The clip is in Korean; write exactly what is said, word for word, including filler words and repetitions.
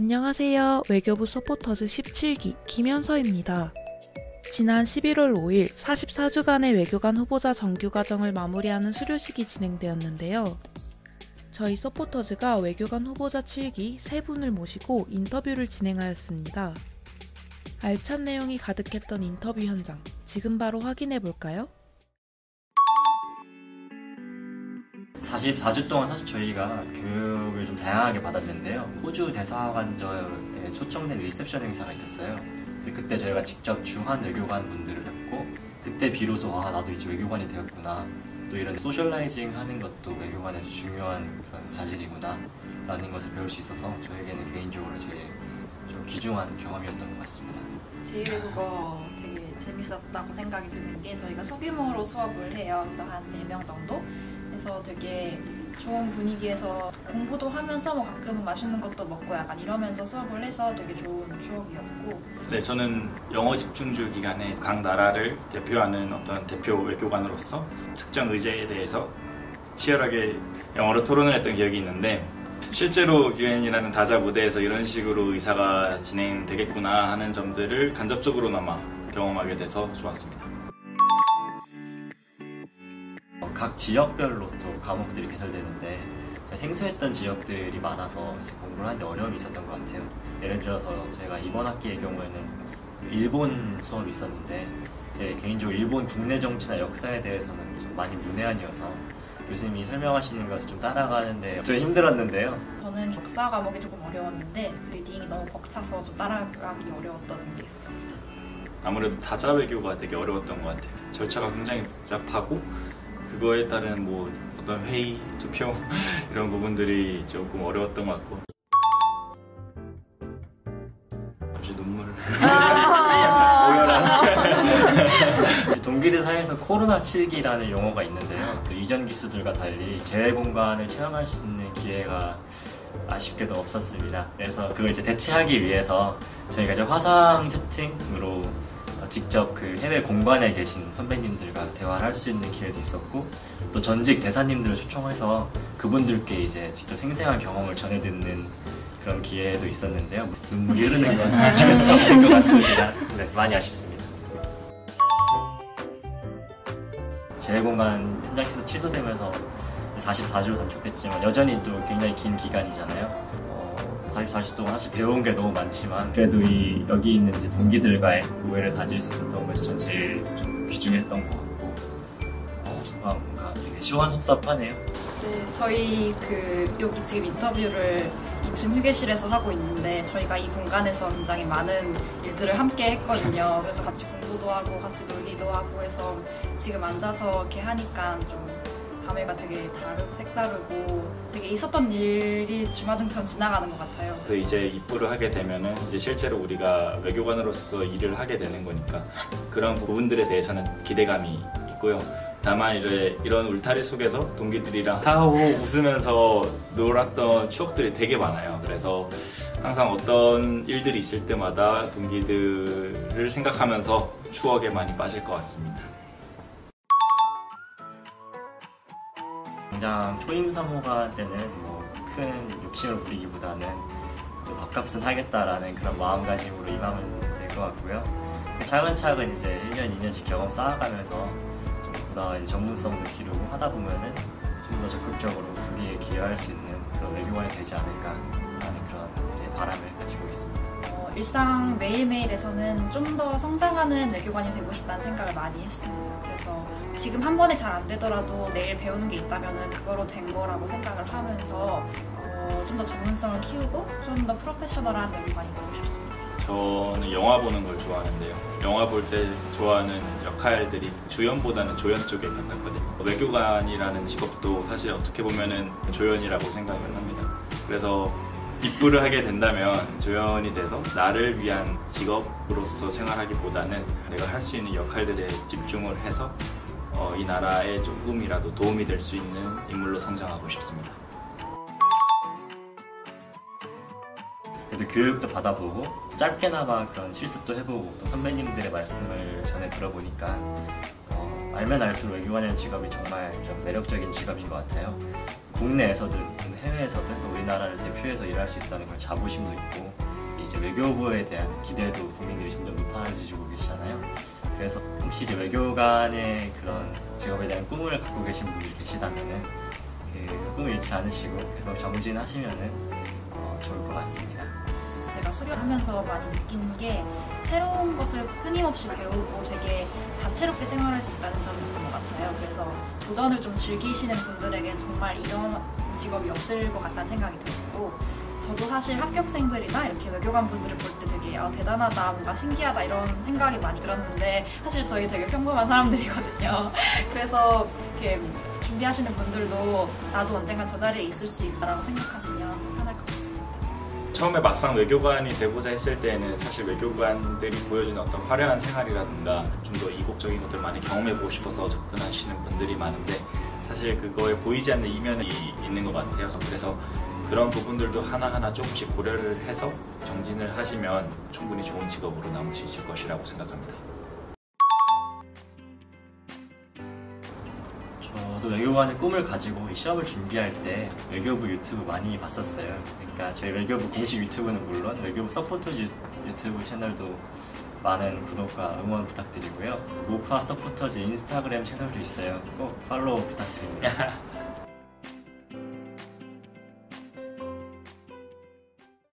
안녕하세요. 외교부 서포터즈 십칠 기 김현서입니다. 지난 십일월 오일 사십사 주간의 외교관 후보자 정규 과정을 마무리하는 수료식이 진행되었는데요. 저희 서포터즈가 외교관 후보자 칠 기 세 분을 모시고 인터뷰를 진행하였습니다. 알찬 내용이 가득했던 인터뷰 현장, 지금 바로 확인해 볼까요? 사십사 주 동안 사실 저희가 교육을 좀 다양하게 받았는데요. 호주 대사관저에 초청된 리셉션 행사가 있었어요. 그때 저희가 직접 주한 외교관 분들을 뵙고, 그때 비로소 아 나도 이제 외교관이 되었구나, 또 이런 소셜라이징 하는 것도 외교관에서 중요한 그런 자질이구나 라는 것을 배울 수 있어서 저에게는 개인적으로 제일 좀 귀중한 경험이었던 것 같습니다. 제일 그거 되게 재밌었다고 생각이 드는 게, 저희가 소규모로 수업을 해요. 그래서 한 네 명 정도? 그래서 되게 좋은 분위기에서 공부도 하면서 뭐 가끔은 맛있는 것도 먹고 약간 이러면서 수업을 해서 되게 좋은 추억이었고, 네, 저는 영어 집중주 기간에 각 나라를 대표하는 어떤 대표 외교관으로서 특정 의제에 대해서 치열하게 영어로 토론을 했던 기억이 있는데, 실제로 유엔이라는 다자 무대에서 이런 식으로 의사가 진행되겠구나 하는 점들을 간접적으로나마 경험하게 돼서 좋았습니다. 각 지역별로 또 과목들이 개설되는데, 생소했던 지역들이 많아서 이제 공부를 하는데 어려움이 있었던 것 같아요. 예를 들어서 제가 이번 학기의 경우에는 일본 수업이 있었는데, 제 개인적으로 일본 국내 정치나 역사에 대해서는 좀 많이 문외한이어서 교수님이 설명하시는 것을 좀 따라가는데 좀 힘들었는데요. 저는 역사 과목이 조금 어려웠는데 리딩이 너무 벅차서 좀 따라가기 어려웠던 게 있습니다. 아무래도 다자 외교가 되게 어려웠던 것 같아요. 절차가 굉장히 복잡하고, 그거에 따른 뭐 어떤 회의, 투표 이런 부분들이 조금 어려웠던 것 같고, 잠시 눈물 오열한 동기대사에서 코로나 칠 기라는 용어가 있는데요. 그 이전 기수들과 달리 재외 공간을 체험할 수 있는 기회가 아쉽게도 없었습니다. 그래서 그걸 이제 대체하기 위해서 저희가 이제 화상 채팅으로 직접 그 해외 공관에 계신 선배님들과 대화를 할 수 있는 기회도 있었고, 또 전직 대사님들을 초청해서 그분들께 이제 직접 생생한 경험을 전해 듣는 그런 기회도 있었는데요. 눈물이 흐르는 건 어쩔 수 없을 것 같습니다. 네, 많이 아쉽습니다. 재외공간 현장시도 취소되면서 사십사 주로 단축됐지만 여전히 또 굉장히 긴 기간이잖아요. 사십사 주 동안 사실 배운 게 너무 많지만, 그래도 이 여기 있는 이제 동기들과의 우애를 다질 수 있었던 것이 전 제일 좀 귀중했던 것 같고, 어, 정말 뭔가 되게 시원섭섭하네요. 네, 저희 그 여기 지금 인터뷰를 이 층 휴게실에서 하고 있는데, 저희가 이 공간에서 굉장히 많은 일들을 함께 했거든요. 그래서 같이 공부도 하고 같이 놀기도 하고 해서 지금 앉아서 이렇게 하니까 좀 감회가 되게 다르고 색다르고, 되게 있었던 일이 주마등처럼 지나가는 것 같아요. 그래서 이제 입부를 하게 되면은 이제 실제로 우리가 외교관으로서 일을 하게 되는 거니까 그런 부분들에 대해서는 기대감이 있고요. 다만 이제 이런 울타리 속에서 동기들이랑 하하호 웃으면서 놀았던 추억들이 되게 많아요. 그래서 항상 어떤 일들이 있을 때마다 동기들을 생각하면서 추억에 많이 빠질 것 같습니다. 당장 초임 사무관 때는 뭐 큰 욕심을 부리기보다는 밥값은 하겠다라는 그런 마음가짐으로 임하면 될 것 같고요. 차근차근 이제 일 년, 이 년씩 경험 쌓아가면서 좀 보다 전문성도 기르고 하다 보면은 좀 더 적극적으로 국위에 기여할 수 있는 그런 외교관이 되지 않을까 하는 그런 이제 바람을 가지고 있습니다. 어, 일상 매일매일에서는 좀 더 성장하는 외교관이 되고 싶다는 생각을 많이 했습니다. 그래서 지금 한 번에 잘 안 되더라도 내일 배우는 게 있다면 그거로 된 거라고 생각을 하면서 어, 좀 더 전문성을 키우고 좀 더 프로페셔널한 외교관이 되고 싶습니다. 저는 영화 보는 걸 좋아하는데요. 영화 볼 때 좋아하는 역할들이 주연보다는 조연 쪽에 가깝거든요. 외교관이라는 직업도 사실 어떻게 보면은 조연이라고 생각을 합니다. 그래서 입부를 하게 된다면 조연이 돼서 나를 위한 직업으로서 생활하기보다는 내가 할 수 있는 역할들에 집중을 해서 어, 이 나라에 조금이라도 도움이 될 수 있는 인물로 성장하고 싶습니다. 그래도 교육도 받아보고 짧게나마 그런 실습도 해보고, 또 선배님들의 말씀을 전해 들어보니까 어, 알면 알수록 외교관이라는 직업이 정말 좀 매력적인 직업인 것 같아요. 국내에서든 해외에서든 우리나라를 대표해서 일할 수 있다는 걸 자부심도 있고, 이제 외교부에 대한 기대도 국민들이 점점 높아지고 계시잖아요. 그래서 혹시 이제 외교관의 그런 직업에 대한 꿈을 갖고 계신 분들이 계시다면은 그 꿈을 잃지 않으시고 계속 정진하시면은 어, 좋을 것 같습니다. 제가 수료하면서 많이 느낀 게 새로운 것을 끊임없이 배우고 되게 다채롭게 생활할 수 있다는 점인 것 같아요. 그래서 도전을 좀 즐기시는 분들에게 정말 이런 직업이 없을 것 같다는 생각이 들고, 저도 사실 합격생들이나 이렇게 외교관 분들을 볼 때 되게 아, 대단하다, 뭔가 신기하다 이런 생각이 많이 들었는데 사실 저희 되게 평범한 사람들이거든요. 그래서 이렇게 준비하시는 분들도 나도 언젠가 저 자리에 있을 수 있다라고 생각하시면 편할 것 같습니다. 처음에 막상 외교관이 되고자 했을 때는 사실 외교관들이 보여주는 어떤 화려한 생활이라든가 좀 더 이국적인 것들을 많이 경험해보고 싶어서 접근하시는 분들이 많은데, 사실 그거에 보이지 않는 이면이 있는 것 같아요. 그래서 그런 부분들도 하나하나 조금씩 고려를 해서 정진을 하시면 충분히 좋은 직업으로 남을 수 있을 것이라고 생각합니다. 저도 외교관의 꿈을 가지고 이 시험을 준비할 때 외교부 유튜브 많이 봤었어요. 그러니까 저희 외교부 공식 유튜브는 물론 외교부 서포터 유튜브 채널도 많은 구독과 응원 부탁드리고요. 모프아 서포터즈 인스타그램 채널도 있어요. 꼭 팔로우 부탁드립니다.